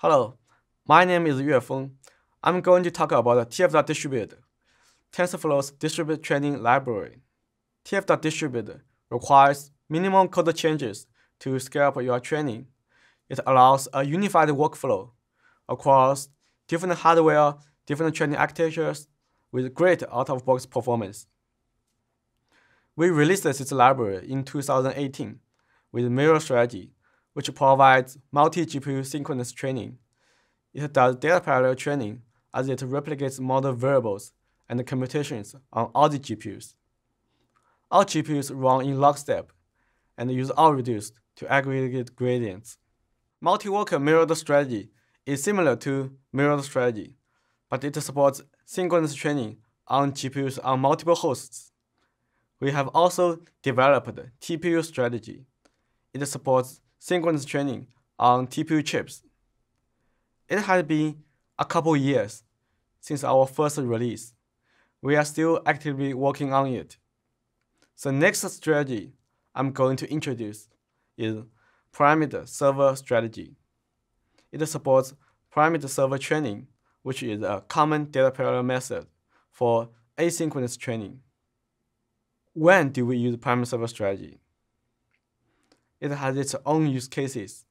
Hello, my name is Yuefeng. I'm going to talk about TF.Distribute, TensorFlow's distributed training library. TF.Distribute requires minimum code changes to scale up your training. It allows a unified workflow across different hardware, different training architectures with great out-of-box performance. We released this library in 2018 with MirroredStrategy, which provides multi-GPU synchronous training. It does data parallel training as it replicates model variables and computations on all the GPUs. All GPUs run in lockstep and use all-reduced to aggregate gradients. Multi-worker MirroredStrategy is similar to MirroredStrategy, but it supports synchronous training on GPUs on multiple hosts. We have also developed TPU strategy. It supports synchronous training on TPU chips. It has been a couple years since our first release. We are still actively working on it. The next strategy I'm going to introduce is parameter server strategy. It supports parameter server training, which is a common data parallel method for asynchronous training. When do we use parameter server strategy? It has its own use cases.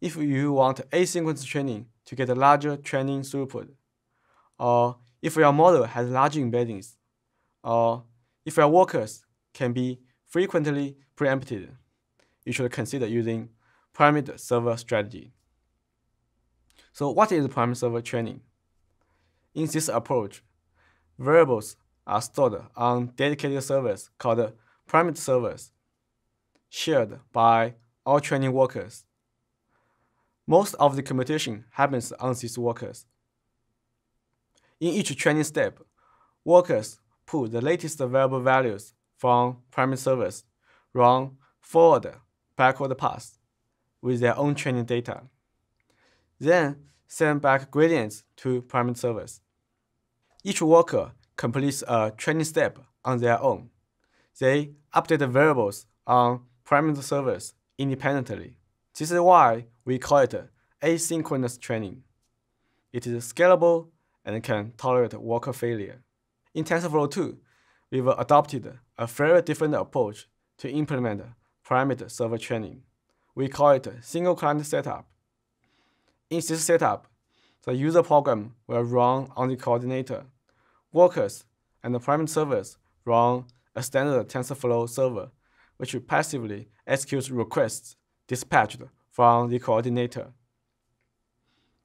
If you want asynchronous training to get a larger training throughput, or if your model has large embeddings, or if your workers can be frequently preempted, you should consider using parameter server strategy. So what is parameter server training? In this approach, variables are stored on dedicated servers called parameter servers, shared by all training workers. Most of the computation happens on these workers. In each training step, workers pull the latest available values from parameter servers, run forward-backward paths with their own training data, then send back gradients to parameter servers. Each worker completes a training step on their own. They update the variables on parameter servers independently. This is why we call it asynchronous training. It is scalable and can tolerate worker failure. In TensorFlow 2, we've adopted a very different approach to implement parameter server training. We call it single client setup. In this setup, the user program will run on the coordinator. Workers and the parameter servers run a standard TensorFlow server, which passively executes requests dispatched from the coordinator.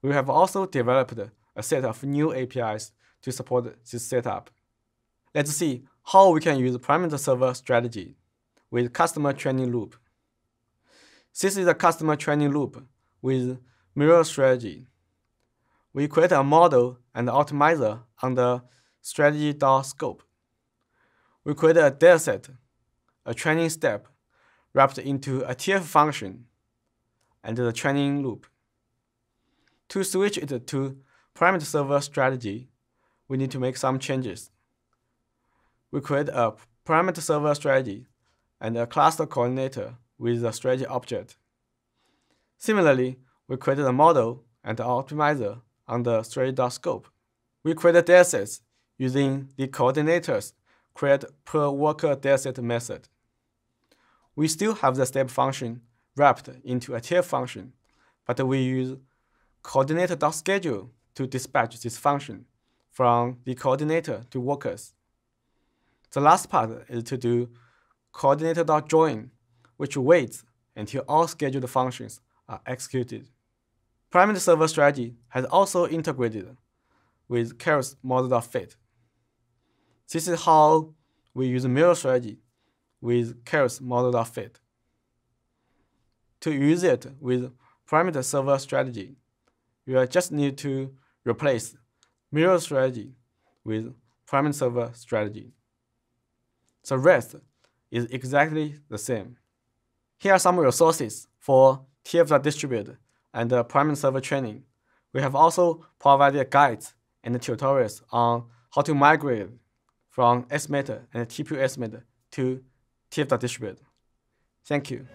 We have also developed a set of new APIs to support this setup. Let's see how we can use parameter server strategy with customer training loop. This is a customer training loop with MirroredStrategy. We create a model and optimizer under strategy.scope. We create a dataset, a training step, wrapped into a TF function and the training loop. To switch it to parameter server strategy, we need to make some changes. We create a parameter server strategy and a cluster coordinator with a strategy object. Similarly, we created a model and an optimizer under strategy.scope. We created datasets using the coordinators create per worker dataset method. We still have the step function wrapped into a TF function, but we use coordinator.schedule to dispatch this function from the coordinator to workers. The last part is to do coordinator.join, which waits until all scheduled functions are executed. Parameter server strategy has also integrated with Keras model.fit. This is how we use MirroredStrategy with Keras model.fit. To use it with parameter server strategy, you just need to replace MirroredStrategy with parameter server strategy. The rest is exactly the same. Here are some resources for TF.Distribute and parameter server training. We have also provided guides and tutorials on how to migrate from SMATE and TPU SMATE to TF.Distribute. Thank you.